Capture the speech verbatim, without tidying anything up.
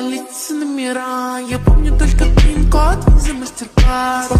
лица номера. Я помню только пин-код за мастер-класс.